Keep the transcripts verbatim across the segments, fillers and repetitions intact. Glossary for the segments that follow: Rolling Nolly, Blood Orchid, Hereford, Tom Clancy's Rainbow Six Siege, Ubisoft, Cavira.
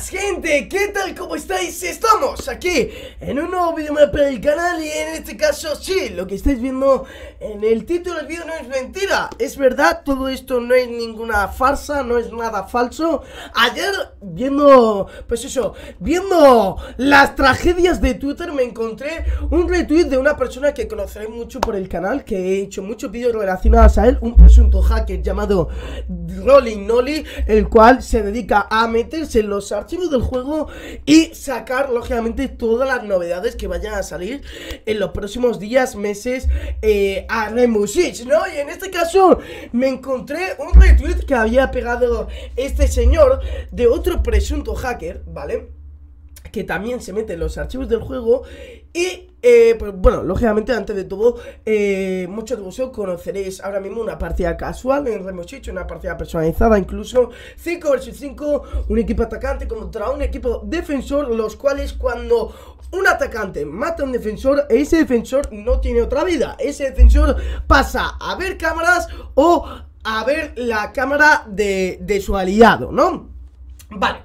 Buenas gente, ¿qué tal? ¿Cómo estáis? Estamos aquí en un nuevo vídeo más para el canal y en este caso, sí, lo que estáis viendo en el título del vídeo no es mentira. Es verdad, todo esto no es ninguna farsa, no es nada falso. Ayer, viendo, pues eso, viendo las tragedias de Twitter me encontré un retweet de una persona que conoceréis mucho por el canal, que he hecho muchos vídeos relacionados a él, un presunto hacker llamado Rolling Nolly, el cual se dedica a meterse en los archivos del juego y sacar lógicamente todas las novedades que vayan a salir en los próximos días, meses, eh, a Remusich, ¿no? Y en este caso me encontré un retweet que había pegado este señor de otro presunto hacker, ¿vale? Que también se mete en los archivos del juego y Eh, pues bueno, lógicamente antes de todo eh, muchos de vosotros conoceréis ahora mismo una partida casual en Remusich, una partida personalizada, incluso cinco versus cinco, un equipo atacante contra un equipo defensor, los cuales cuando un atacante mata a un defensor, ese defensor no tiene otra vida, ese defensor pasa a ver cámaras o a ver la cámara de, de su aliado, ¿no? Vale,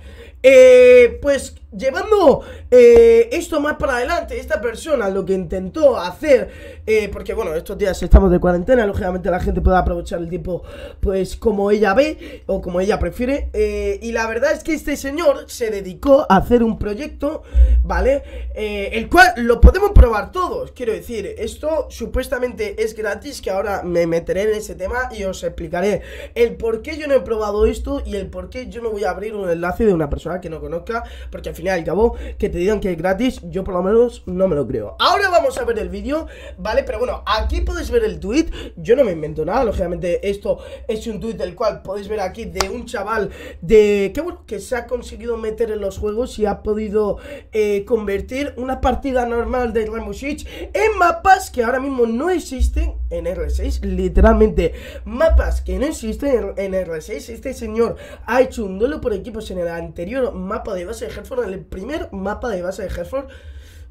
eh, pues llevando eh, esto más para adelante, esta persona lo que intentó hacer, eh, porque bueno, estos días estamos de cuarentena, lógicamente la gente puede aprovechar el tiempo pues como ella ve o como ella prefiere, eh, y la verdad es que este señor se dedicó a hacer un proyecto, ¿vale? Eh, el cual lo podemos probar todos, quiero decir, esto supuestamente es gratis, que ahora me meteré en ese tema y os explicaré el por qué yo no he probado esto y el por qué yo no voy a abrir un enlace de una persona que no conozca, porque al final al cabo, que te digan que es gratis, yo por lo menos no me lo creo. Ahora vamos a ver el vídeo, ¿vale? Pero bueno, aquí podéis ver el tweet, yo no me invento nada, lógicamente esto es un tweet del cual podéis ver aquí de un chaval de que, bueno, que se ha conseguido meter en los juegos y ha podido eh, convertir una partida normal de Remusich en mapas que ahora mismo no existen en R seis, literalmente mapas que no existen en R seis. Este señor ha hecho un duelo por equipos en el anterior mapa de base de Hereford, el primer mapa de base de Hereford.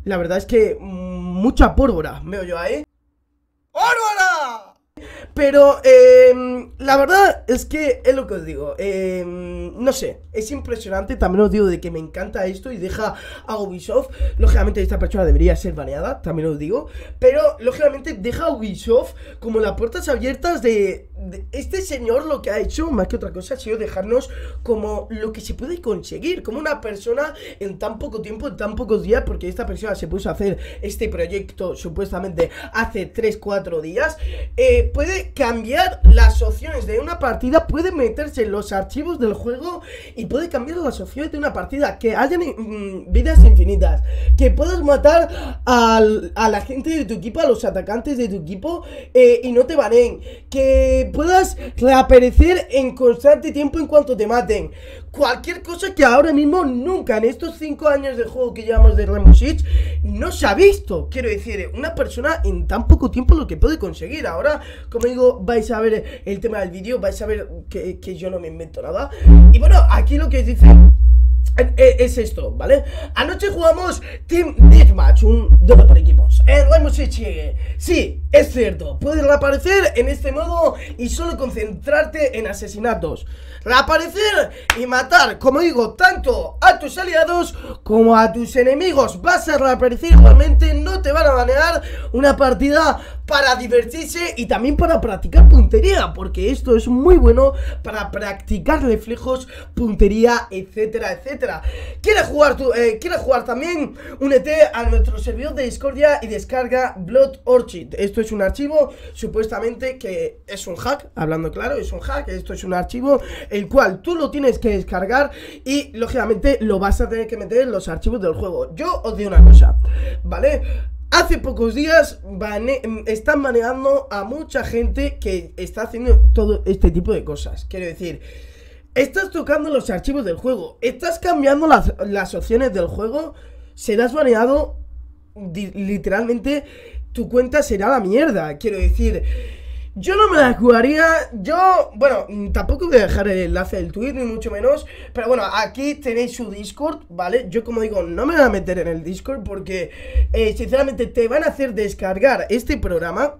La verdad es que mucha pólvora veo yo ahí. ¡Pólvora! Pero eh, la verdad es que es lo que os digo, eh, no sé, es impresionante. También os digo de que me encanta esto y deja a Ubisoft, lógicamente esta persona debería ser baneada, también os digo, pero lógicamente deja a Ubisoft como las puertas abiertas de, de este señor. Lo que ha hecho más que otra cosa ha sido dejarnos como lo que se puede conseguir, como una persona en tan poco tiempo, en tan pocos días, porque esta persona se puso a hacer este proyecto supuestamente hace tres cuatro días, eh, puede cambiar las opciones de una partida, puede meterse en los archivos del juego y puede cambiar las opciones de una partida, que hayan mm, vidas infinitas, que puedas matar al, a la gente de tu equipo, a los atacantes de tu equipo, eh, y no te baneen, que puedas reaparecer en constante tiempo en cuanto te maten, cualquier cosa que ahora mismo nunca en estos cinco años de juego que llevamos de Remusich no se ha visto. Quiero decir, una persona en tan poco tiempo lo que puede conseguir. Ahora, como digo, vais a ver el tema del vídeo, vais a ver que, que yo no me invento nada. Y bueno, aquí lo que os dice es esto, ¿vale? Anoche jugamos Team Deathmatch, un duelo por equipos. El Remusich llegue. Sí, es cierto, puedes reaparecer en este modo y solo concentrarte en asesinatos. Reaparecer y matar, como digo, tanto a tus aliados como a tus enemigos. Vas a reaparecer igualmente, no te van a banear. Una partida para divertirse y también para practicar puntería, porque esto es muy bueno para practicar reflejos, puntería, etcétera, etcétera. ¿Quieres jugar, tu, eh, ¿Quieres jugar también? Únete a nuestro servidor de Discordia y descarga Blood Orchid. Esto es un archivo, supuestamente que es un hack, hablando claro, es un hack. Esto es un archivo el cual tú lo tienes que descargar y lógicamente lo vas a tener que meter en los archivos del juego. Yo os digo una cosa, ¿vale? Hace pocos días bane están baneando a mucha gente que está haciendo todo este tipo de cosas. Quiero decir, estás tocando los archivos del juego, estás cambiando las, las opciones del juego, serás baneado, literalmente tu cuenta será la mierda. Quiero decir, yo no me la jugaría, yo, bueno, tampoco voy a dejar el enlace del tweet, ni mucho menos, pero bueno, aquí tenéis su Discord, ¿vale? Yo, como digo, no me voy a meter en el Discord porque, eh, sinceramente, te van a hacer descargar este programa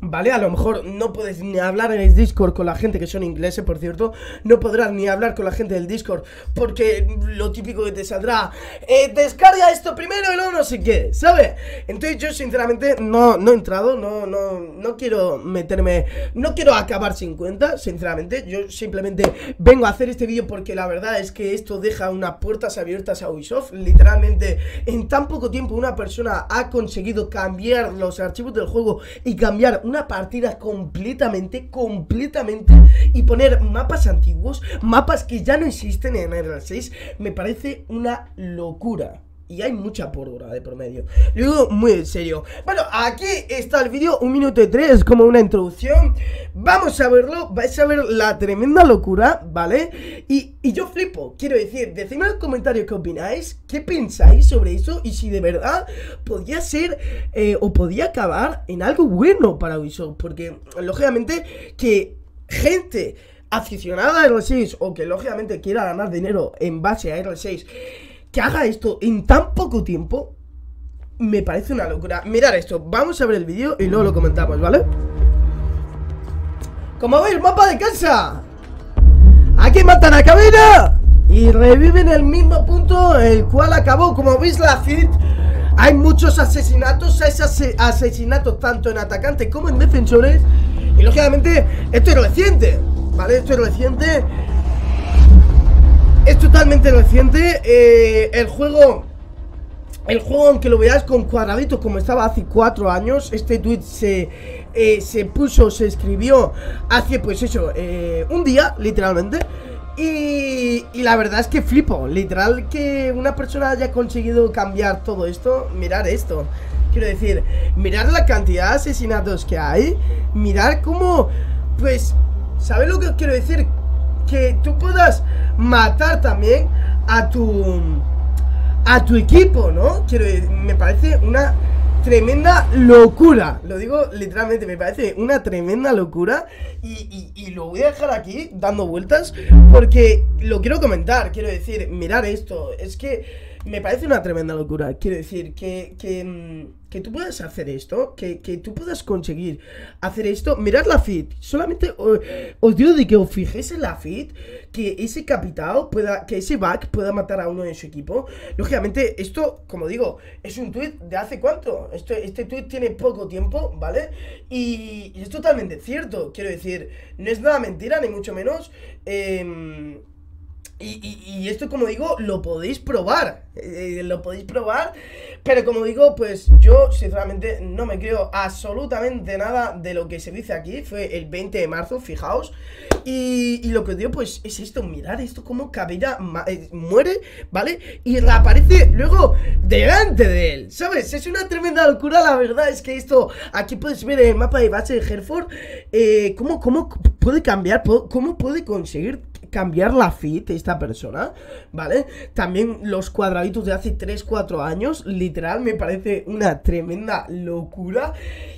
¿Vale? A lo mejor no puedes ni hablar en el Discord con la gente que son ingleses, por cierto. No podrás ni hablar con la gente del Discord, porque lo típico que te saldrá, eh, descarga esto primero y luego no sé qué, ¿sabes? Entonces yo sinceramente no, no he entrado, no, no, no quiero meterme, no quiero acabar sin cuenta, sinceramente. Yo simplemente vengo a hacer este vídeo porque la verdad es que esto deja unas puertas abiertas a Ubisoft. Literalmente en tan poco tiempo una persona ha conseguido cambiar los archivos del juego y cambiar una partida completamente, completamente, y poner mapas antiguos, mapas que ya no existen en R seis, me parece una locura. Y hay mucha pólvora de promedio. Lo digo muy en serio. Bueno, aquí está el vídeo, un minuto y tres, como una introducción. Vamos a verlo, vais a ver la tremenda locura, ¿vale? Y, y yo flipo, quiero decir, decidme en los comentarios qué opináis, qué pensáis sobre eso, y si de verdad podía ser eh, o podía acabar en algo bueno para Ubisoft. Porque, lógicamente, que gente aficionada a R seis o que lógicamente quiera ganar dinero en base a R seis, que haga esto en tan poco tiempo, me parece una locura. Mirad esto, vamos a ver el vídeo y luego lo comentamos, ¿vale? Como veis, mapa de casa. Aquí matan a Cavira y reviven el mismo punto el cual acabó. Como veis la C I D, hay muchos asesinatos. Hay ase asesinatos tanto en atacantes como en defensores. Y lógicamente, esto es reciente, ¿vale? Esto es reciente. Es totalmente reciente, eh, el juego, el juego aunque lo veáis con cuadraditos como estaba hace cuatro años, este tweet se, eh, se puso, se escribió hace pues eso, eh, un día literalmente. Y, y la verdad es que flipo, literal que una persona haya conseguido cambiar todo esto. Mirad esto, quiero decir, mirad la cantidad de asesinatos que hay, mirad cómo, pues, ¿sabes lo que os quiero decir? Que tú puedas matar también a tu a tu equipo, ¿no? Quiero decir, me parece una tremenda locura. Lo digo literalmente, me parece una tremenda locura. Y, y, y lo voy a dejar aquí dando vueltas porque lo quiero comentar. Quiero decir, mirar esto, es que me parece una tremenda locura. Quiero decir, que, que, que tú puedas hacer esto, que, que tú puedas conseguir hacer esto. Mirad la F I D, solamente os, os digo de que os fijéis en la F I D, que ese capitado pueda, que ese back pueda matar a uno de su equipo. Lógicamente, esto, como digo, es un tweet de hace cuánto. Esto, este tweet tiene poco tiempo, ¿vale? Y, y es totalmente cierto, quiero decir, no es nada mentira, ni mucho menos. Eh... Y, y, y esto, como digo, lo podéis probar, eh, lo podéis probar, pero como digo, pues yo sinceramente no me creo absolutamente nada de lo que se dice aquí. Fue el veinte de marzo, fijaos, y, y lo que os digo pues es esto, mirad esto como Cavira eh, muere, ¿vale? Y reaparece luego delante de él, ¿sabes? Es una tremenda locura, la verdad es que esto, aquí podéis ver el mapa de base de Hereford, eh, cómo, cómo puede cambiar, cómo puede conseguir cambiar la F I T esta persona, ¿vale? También los cuadraditos de hace tres cuatro años, literal, me parece una tremenda locura.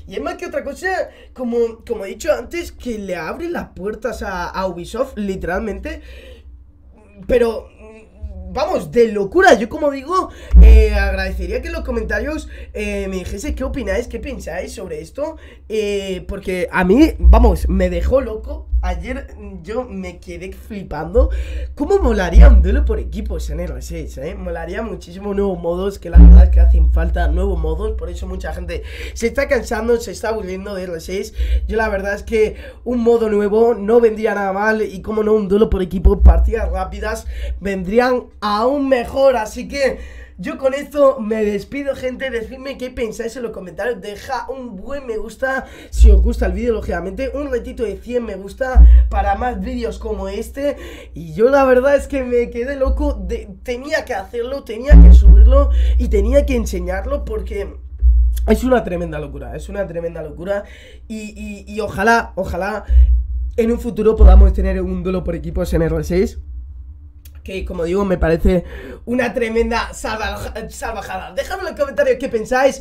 Y es más que otra cosa, como, como he dicho antes, que le abre las puertas a, a Ubisoft, literalmente. Pero vamos, de locura, yo como digo, eh, agradecería que en los comentarios eh, me dijese qué opináis, qué pensáis sobre esto, eh, porque a mí, vamos, me dejó loco. Ayer yo me quedé flipando. ¿Cómo molaría un duelo por equipos en R seis, eh? Molaría muchísimo nuevos modos, que la verdad es que hacen falta nuevos modos. Por eso mucha gente se está cansando, se está aburriendo de R seis. Yo la verdad es que un modo nuevo no vendría nada mal. Y como no, un duelo por equipos, partidas rápidas, vendrían aún mejor. Así que yo con esto me despido, gente. Decidme qué pensáis en los comentarios. Deja un buen me gusta si os gusta el vídeo, lógicamente. Un ratito de cien me gusta para más vídeos como este. Y yo la verdad es que me quedé loco. De, tenía que hacerlo, tenía que subirlo y tenía que enseñarlo porque es una tremenda locura. Es una tremenda locura. Y, y, y ojalá, ojalá en un futuro podamos tener un duelo por equipos en R seis. Que como digo, me parece una tremenda salva, salvajada. Dejadme en los comentarios qué pensáis.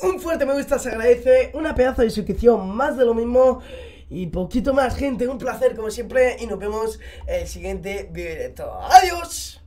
Un fuerte me gusta se agradece. Una pedazo de suscripción, más de lo mismo. Y poquito más, gente. Un placer como siempre. Y nos vemos en el siguiente video directo. Adiós.